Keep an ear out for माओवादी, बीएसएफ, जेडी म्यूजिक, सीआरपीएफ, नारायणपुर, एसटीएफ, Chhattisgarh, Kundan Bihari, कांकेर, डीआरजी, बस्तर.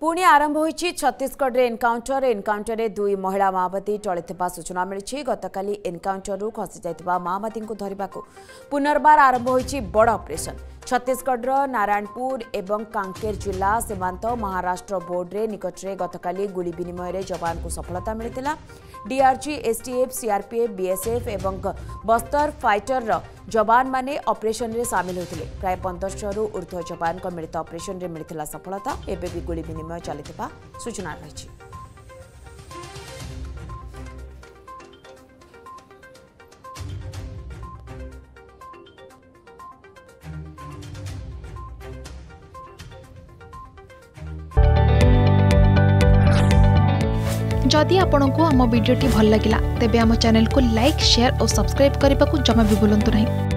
पुणी आरंभ हो छत्तीसगढ़ एनकाउंटर में दुई महिला माओवादी टळिथिबा सूचना मिली। गतकाली एनकाउंटर खसी जाइथिबा माओवादी को धरिबाको पुनर्बार आरंभ हो बड़ ऑपरेशन। छत्तीसगढ़ नारायणपुर एवं कांकेर जिला सीमांत महाराष्ट्र बोर्ड रे निकट में गतकाली गुली विनिमय रे जवान को सफलता मिलिथिला। डीआरजी एसटीएफ सीआरपीएफ बीएसएफ एवं बस्तर फाइटर जवान माने ऑपरेशन रे शामिल होते। प्राय 1500 ऊर्ध्व जवान को मिलित ऑपरेशन रे मिलिथिला सफलता। एबे भी गुली विनिमय चलिथिबा सूचना रही। जदि आपंक आम भिडी भल लगा तेब आम चैनल को लाइक, शेयर और सब्सक्राइब करने को जमा भी भूलु नहीं।